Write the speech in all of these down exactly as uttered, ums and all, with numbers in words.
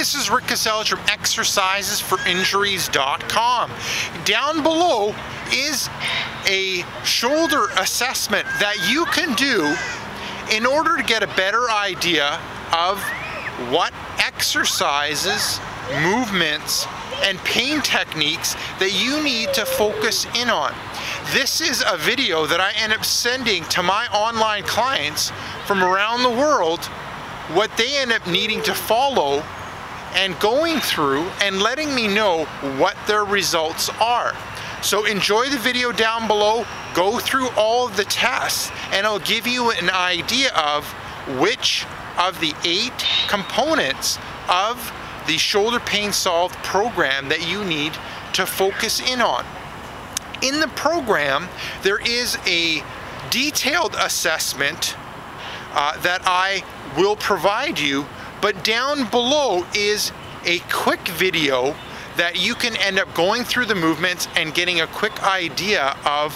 this is Rick Kaselj from exercises for injuries dot com. Down below is a shoulder assessment that you can do in order to get a better idea of what exercises, movements, and pain techniques that you need to focus in on. This is a video that I end up sending to my online clients from around the world, what they end up needing to follow and going through and letting me know what their results are. So enjoy the video down below, go through all of the tests, and I'll give you an idea of which of the eight components of the Shoulder Pain Solve program that you need to focus in on. In the program, there is a detailed assessment uh, that I will provide you, but down below is a quick video that you can end up going through the movements and getting a quick idea of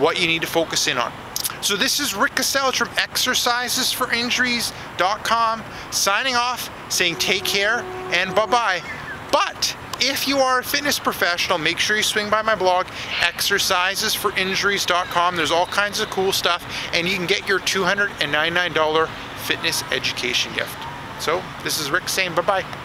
what you need to focus in on. So this is Rick Kaselj from exercises for injuries dot com signing off, saying take care and bye-bye. But if you are a fitness professional, make sure you swing by my blog, exercises for injuries dot com. There's all kinds of cool stuff, and you can get your two hundred ninety-nine dollar fitness education gift. So this is Rick saying bye-bye.